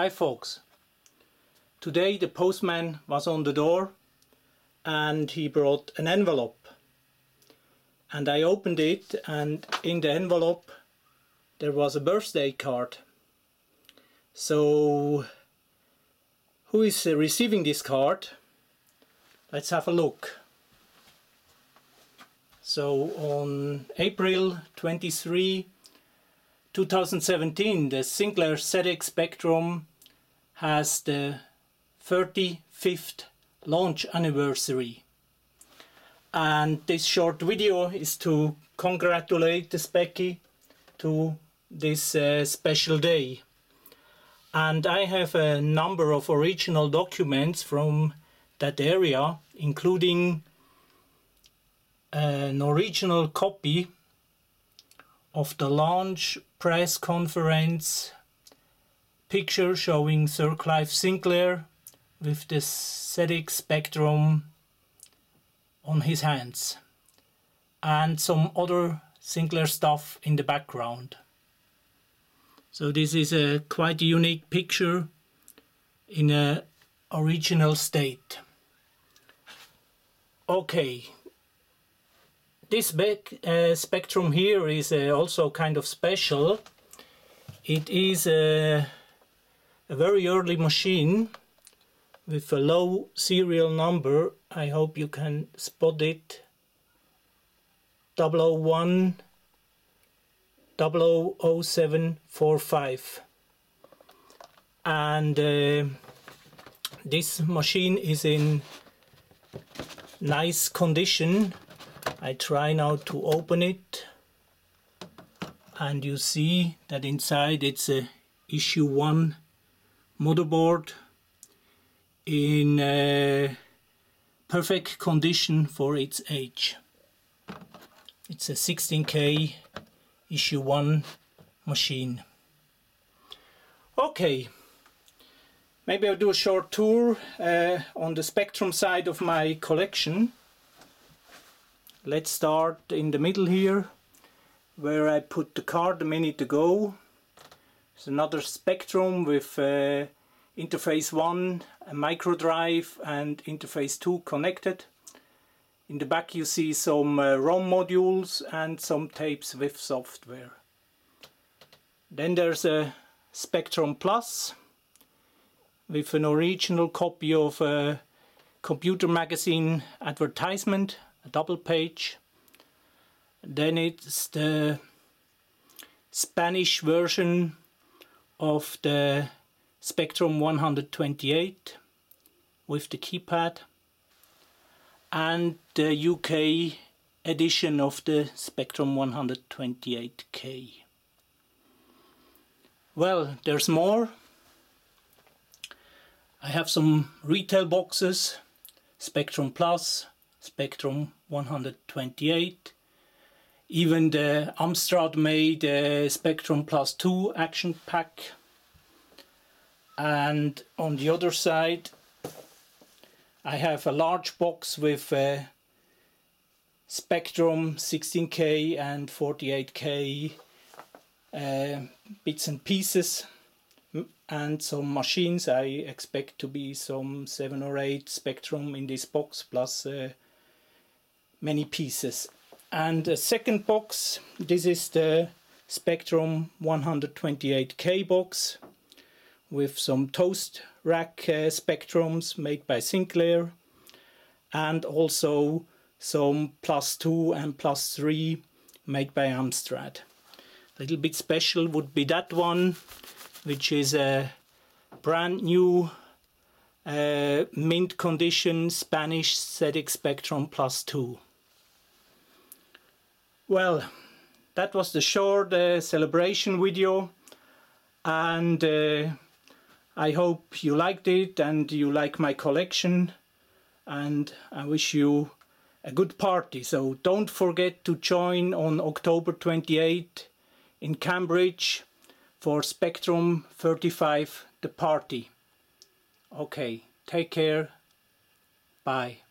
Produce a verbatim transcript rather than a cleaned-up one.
Hi folks. Today the postman was on the door and he brought an envelope. And I opened it, and in the envelope there was a birthday card. So who is receiving this card? Let's have a look. So on April twenty-third, two thousand seventeen, the Sinclair Z X Spectrum has the thirty-fifth launch anniversary. And this short video is to congratulate the Speccy to this uh, special day. And I have a number of original documents from that area, including an original copy of the launch press conference, picture showing Sir Clive Sinclair with the Z X Spectrum on his hands, and some other Sinclair stuff in the background. So this is a quite unique picture in an original state. Okay. This back, uh, Spectrum here is uh, also kind of special. It is a, a very early machine with a low serial number. I hope you can spot it. double oh one double oh oh seven four five. And uh, this machine is in nice condition. I try now to open it, and you see that inside it's a issue one motherboard in uh, perfect condition for its age. It's a sixteen K issue one machine. Okay, maybe I'll do a short tour uh, on the Spectrum side of my collection. Let's start in the middle here, where I put the card a minute ago. It's another Spectrum with uh, Interface one, a micro drive, and Interface two connected. In the back you see some uh, ROM modules and some tapes with software. Then there's a Spectrum Plus with an original copy of a computer magazine advertisement, double page. Then it's the Spanish version of the Spectrum one twenty-eight with the keypad, and the U K edition of the Spectrum one twenty-eight K. Well, there's more. I have some retail boxes, Spectrum Plus, Spectrum one twenty-eight, even the Amstrad made uh, Spectrum Plus two action pack. And on the other side I have a large box with uh, Spectrum sixteen K and forty-eight K uh, bits and pieces, and some machines. I expect to be some seven or eight Spectrum in this box, plus uh, many pieces. And the second box, this is the Spectrum one twenty-eight K box with some toast rack uh, Spectrums made by Sinclair, and also some Plus two and Plus three made by Amstrad. A little bit special would be that one, which is a brand new uh, mint condition Spanish Z X Spectrum Plus two. Well, that was the short uh, celebration video, and uh, I hope you liked it and you like my collection, and I wish you a good party. So don't forget to join on October twenty-eighth in Cambridge for Spectrum thirty-five, the party. Okay, take care, bye.